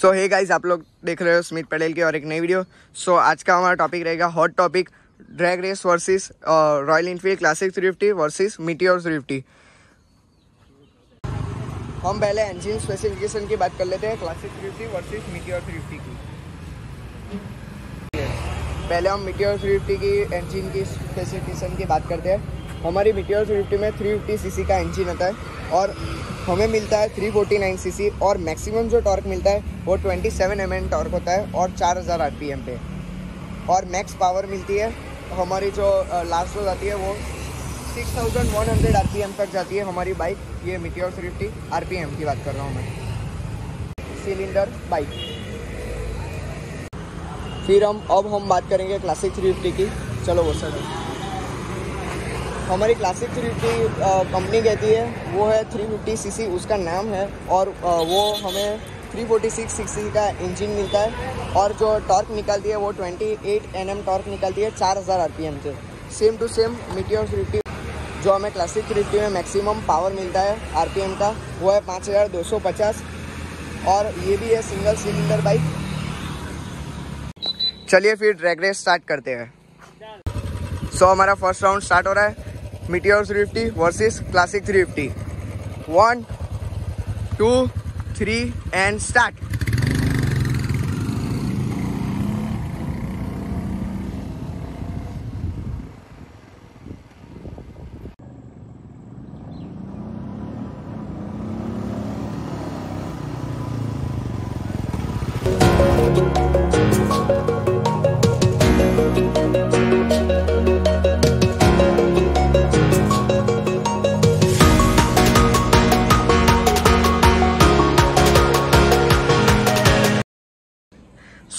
सो hey guys, आप लोग देख रहे हो स्मित पटेल की और एक नई वीडियो। सो आज का हमारा टॉपिक रहेगा hot topic, drag race versus Royal Enfield Classic 350 versus Meteor 350। हम पहले इंजन स्पेसिफिकेशन की बात कर लेते हैं क्लासिक 350 वर्सेस मीटियोर 350 की। पहले हम मीटियोर 350 की इंजन की स्पेसिफिकेशन की बात करते हैं। हमारी मीटियोर 350 में 350 सीसी का इंजन आता है और हमें मिलता है 349 सीसी और मैक्सिमम जो टॉर्क मिलता है वो 27 एमएन टॉर्क होता है और 4000 आरपीएम पे, और मैक्स पावर मिलती है हमारी जो लास्ट हो जाती है वो 6100 आरपीएम तक जाती है हमारी बाइक। ये मीटियोर 350 आरपीएम की बात कर रहा हूँ मैं, सिलेंडर बाइक। फिर अब हम बात करेंगे क्लासिक 350 की। चलो वो सर, हमारी क्लासिक 350 कंपनी कहती है वो है 350 सीसी उसका नाम है, और वो हमें 346 सीसी का इंजन मिलता है और जो टॉर्क निकालती है वो 28 एनएम टॉर्क निकालती है 4000 आरपीएम से। सेम टू सेम मीटियोर 350 जो हमें क्लासिक 350 में मैक्सिमम पावर मिलता है आरपीएम का वो है 5250, और ये भी है सिंगल सिलेंडर बाइक। चलिए फिर ड्रैग रेस स्टार्ट करते हैं। सो हमारा फर्स्ट राउंड स्टार्ट हो रहा है, Meteor 350 versus Classic 350। 1 2 3 and start.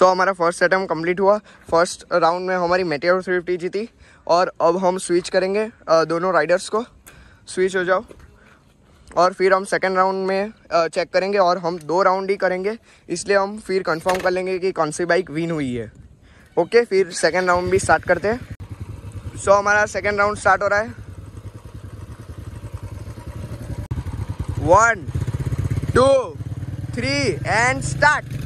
तो हमारा फर्स्ट अटैम्प्ट कंप्लीट हुआ। फर्स्ट राउंड में हमारी मेटियोर 350 जीती, और अब हम स्विच करेंगे, दोनों राइडर्स को स्विच हो जाओ, और फिर हम सेकंड राउंड में चेक करेंगे। और हम 2 राउंड ही करेंगे, इसलिए हम फिर कंफर्म कर लेंगे कि कौन सी बाइक विन हुई है। ओके, फिर सेकंड राउंड भी स्टार्ट करते हैं। सो हमारा सेकंड राउंड स्टार्ट हो रहा है। 1 2 3 एंड स्टार्ट।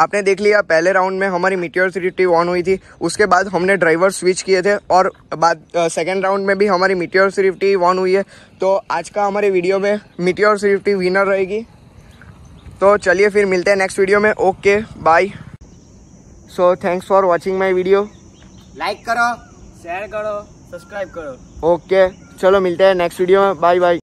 आपने देख लिया, पहले राउंड में हमारी मीटियोर 350 ऑन हुई थी, उसके बाद हमने ड्राइवर स्विच किए थे, और बाद सेकंड राउंड में भी हमारी मीटियोर 350 ऑन हुई है। तो आज का हमारे वीडियो में मीटियोर 350 विनर रहेगी। तो चलिए फिर मिलते हैं नेक्स्ट वीडियो में। Okay bye. So thanks for watching my video. Like करो, शेयर करो, सब्सक्राइब करो। ओके, चलो मिलते हैं नेक्स्ट वीडियो में। Bye bye.